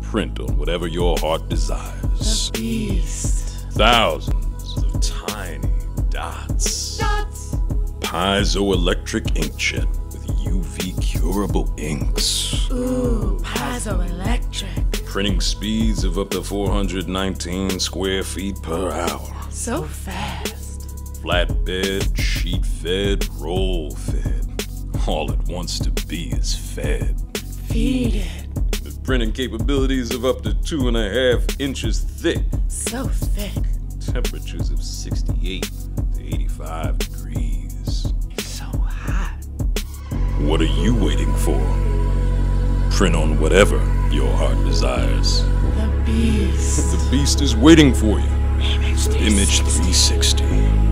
print on whatever your heart desires. The beast. Thousands of tiny dots. Dots! Piezoelectric inkjet with UV curable inks. Ooh, piezoelectric. Printing speeds of up to 419 square feet per hour. So fast. Flatbed, sheet fed, roll fed. All it wants to be is fed. Feed it. With printing capabilities of up to 2.5 inches thick. So thick. Temperatures of 68 to 85 degrees. It's so hot. What are you waiting for? Print on whatever your heart desires. The beast. The beast is waiting for you. Image360.